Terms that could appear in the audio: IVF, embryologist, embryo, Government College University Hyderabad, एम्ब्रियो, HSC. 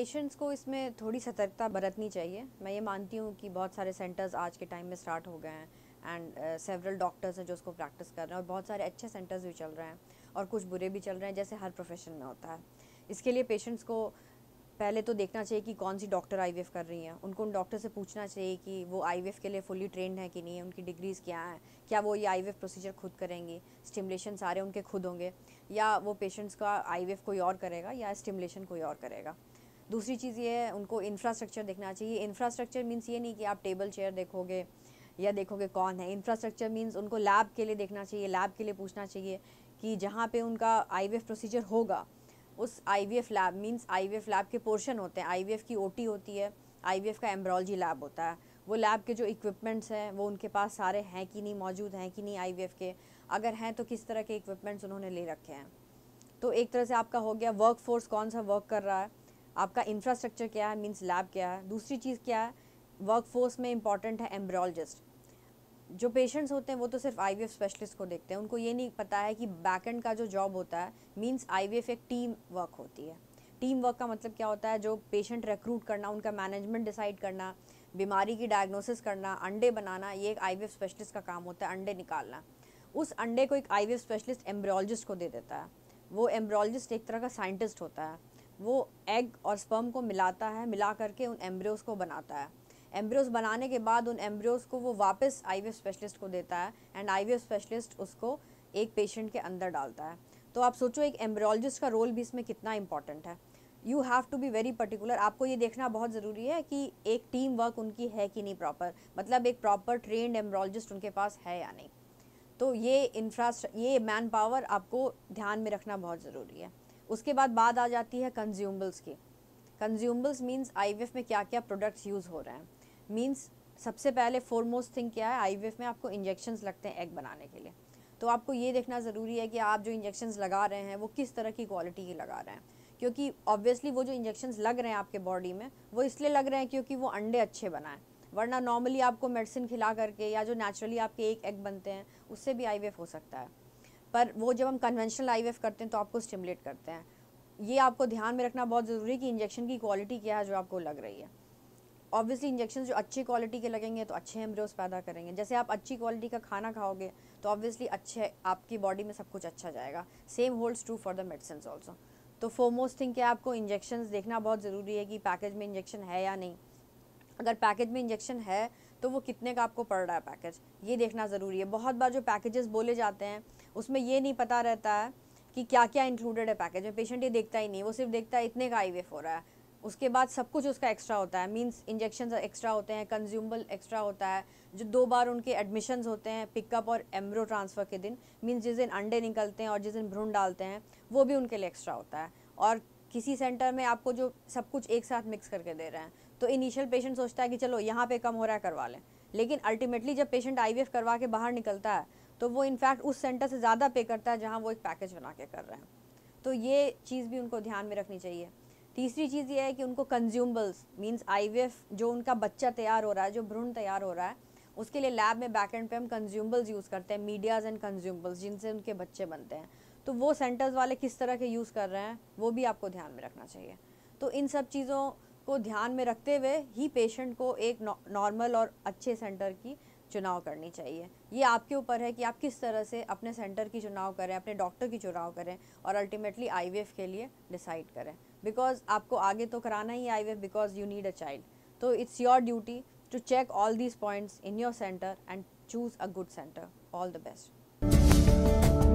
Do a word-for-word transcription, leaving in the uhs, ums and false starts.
Patients को इसमें थोड़ी सतर्कता बरतनी चाहिए। मैं ये मानती हूँ कि बहुत सारे सेंटर्स आज के टाइम में स्टार्ट हो गए हैं एंड सेवरल डॉक्टर्स हैं जो उसको प्रैक्टिस कर रहे हैं और बहुत सारे अच्छे सेंटर्स भी चल रहे हैं और कुछ बुरे भी चल रहे हैं, जैसे हर प्रोफेशन में होता है। इसके लिए पेशेंट्स को पहले तो देखना चाहिए कि कौन सी डॉक्टर आई वी एफ कर रही हैं, उनको उन डॉक्टर से पूछना चाहिए कि वो आई वी एफ के लिए फुली ट्रेंड है कि नहीं है, उनकी डिग्रीज़ क्या हैं, क्या वो ये आई वी एफ प्रोसीजर खुद करेंगी, स्टिमुलेशन सारे उनके खुद होंगे या वो पेशेंट्स का आई वी एफ कोई और करेगा या स्टिमुलेशन कोई और करेगा। दूसरी चीज़ ये है, उनको इंफ्रास्ट्रक्चर देखना चाहिए। इंफ्रास्ट्रक्चर मीन्स ये नहीं कि आप टेबल चेयर देखोगे या देखोगे कौन है, इंफ्रास्ट्रक्चर मीन्स उनको लैब के लिए देखना चाहिए, लैब के लिए पूछना चाहिए कि जहाँ पे उनका आई वी एफ प्रोसीजर होगा उस I V F lab means I V F lab के पोर्शन होते हैं। आई वी एफ की ओ टी होती है, आई वी एफ का एम्ब्रोलॉजी लैब होता है, वो लैब के जो इक्विपमेंट्स हैं वो उनके पास सारे हैं कि नहीं, मौजूद हैं कि नहीं आई वी एफ के, अगर हैं तो किस तरह के इक्विपमेंट्स उन्होंने ले रखे हैं। तो एक तरह से आपका हो गया वर्क फोर्स कौन सा वर्क कर रहा है, आपका इंफ्रास्ट्रक्चर क्या है मीन्स लैब क्या है। दूसरी चीज़ क्या है, वर्क फोर्स में इंपॉर्टेंट है एम्ब्रियोलॉजिस्ट। जो पेशेंट्स होते हैं वो तो सिर्फ आई वी एफ स्पेशलिस्ट को देखते हैं, उनको ये नहीं पता है कि बैकएंड का जो जॉब होता है मींस आई वी एफ एक टीम वर्क होती है। टीम वर्क का मतलब क्या होता है, जो पेशेंट रिक्रूट करना, उनका मैनेजमेंट डिसाइड करना, बीमारी की डायग्नोसिस करना, अंडे बनाना, ये एक आई वी एफ स्पेशलिस्ट का काम होता है, अंडे निकालना। उस अंडे को एक I V F specialist embryologist को दे देता है। वो एम्ब्रियोलॉजिस्ट एक तरह का साइंटिस्ट होता है, वो एग और स्पर्म को मिलाता है, मिला करके उन एम्ब्रियोज को बनाता है। एम्ब्रियोज बनाने के बाद उन एम्ब्रियोज को वो वापस आईवीएफ स्पेशलिस्ट को देता है एंड आईवीएफ स्पेशलिस्ट उसको एक पेशेंट के अंदर डालता है। तो आप सोचो एक एम्ब्रियोलॉजिस्ट का रोल भी इसमें कितना इंपॉर्टेंट है। You have to be very particular, आपको ये देखना बहुत ज़रूरी है कि एक टीम वर्क उनकी है कि नहीं प्रॉपर, मतलब एक प्रॉपर ट्रेंड एम्ब्रियोलॉजिस्ट उनके पास है या नहीं। तो ये इंफ्रास्ट्रक्चर, ये मैन पावर आपको ध्यान में रखना बहुत ज़रूरी है। उसके बाद बात आ जाती है कंज्यूमबल्स की। कंज्यूमबल्स मीन्स आईवीएफ में क्या क्या प्रोडक्ट्स यूज़ हो रहे हैं। मीन्स सबसे पहले फोरमोस्ट थिंग क्या है, आईवीएफ में आपको इंजेक्शन्स लगते हैं एग बनाने के लिए। तो आपको ये देखना ज़रूरी है कि आप जो इंजेक्शन्स लगा रहे हैं वो किस तरह की क्वालिटी के लगा रहे हैं, क्योंकि ऑब्वियसली वो जो इंजेक्शन्स लग रहे हैं आपके बॉडी में वो इसलिए लग रहे हैं क्योंकि वो अंडे अच्छे बनाएं, वरना नॉर्मली आपको मेडिसिन खिला करके या जो नेचुरली आपके एक एग बनते हैं उससे भी आईवीएफ हो सकता है। पर वो जब हम कन्वेंशनल आईवीएफ करते हैं तो आपको स्टिमुलेट करते हैं। ये आपको ध्यान में रखना बहुत ज़रूरी है कि इंजेक्शन की क्वालिटी क्या है जो आपको लग रही है। ऑब्वियसली इंजेक्शन जो अच्छी क्वालिटी के लगेंगे तो अच्छे एम्ब्रियोज पैदा करेंगे। जैसे आप अच्छी क्वालिटी का खाना खाओगे तो ऑब्वियसली अच्छे आपकी बॉडी में सब कुछ अच्छा जाएगा। Same holds true for the medicine also. तो फोरमोस्ट थिंग क्या है, आपको इंजेक्शन्स देखना बहुत ज़रूरी है कि पैकेज में इंजेक्शन है या नहीं। अगर पैकेज में इंजेक्शन है तो वो कितने का आपको पड़ रहा है पैकेज, ये देखना ज़रूरी है। बहुत बार जो पैकेजेस बोले जाते हैं उसमें ये नहीं पता रहता है कि क्या क्या इंक्लूडेड है पैकेज में। पेशेंट ये देखता ही नहीं, वो सिर्फ देखता है इतने का आईवीएफ हो रहा है, उसके बाद सब कुछ उसका एक्स्ट्रा होता है। मींस इंजेक्शन्स एक्स्ट्रा होते हैं, कंज्यूमबल एक्स्ट्रा होता है, जो दो बार उनके एडमिशन्स होते हैं पिकअप और एम्ब्रो ट्रांसफ़र के दिन, मींस जिस दिन अंडे निकलते हैं और जिस दिन भ्रूण डालते हैं वो भी उनके लिए एक्स्ट्रा होता है। और किसी सेंटर में आपको जो सब कुछ एक साथ मिक्स करके दे रहे हैं तो इनिशियल पेशेंट सोचता है कि चलो यहाँ पर कम हो रहा है करवा लें, लेकिन अल्टीमेटली जब पेशेंट आईवीएफ करवा के बाहर निकलता है तो वो इनफैक्ट उस सेंटर से ज़्यादा पे करता है जहाँ वो एक पैकेज बना के कर रहे हैं। तो ये चीज़ भी उनको ध्यान में रखनी चाहिए। तीसरी चीज़ ये है कि उनको कंज्यूमबल्स मींस आईवीएफ जो उनका बच्चा तैयार हो रहा है, जो भ्रूण तैयार हो रहा है, उसके लिए लैब में बैकएंड पे हम कंज्यूमबल्स यूज़ करते हैं, मीडियाज़ एंड कंज्यूमबल्स जिनसे उनके बच्चे बनते हैं। तो वो सेंटर्स वाले किस तरह के यूज़ कर रहे हैं वो भी आपको ध्यान में रखना चाहिए। तो इन सब चीज़ों को ध्यान में रखते हुए ही पेशेंट को एक नॉर्मल और अच्छे सेंटर की चुनाव करनी चाहिए। ये आपके ऊपर है कि आप किस तरह से अपने सेंटर की चुनाव करें, अपने डॉक्टर की चुनाव करें और अल्टीमेटली आईवीएफ के लिए डिसाइड करें, बिकॉज आपको आगे तो कराना ही IVF because you need a child. तो it's your duty to check all these points in your centre and choose a good centre. All the best.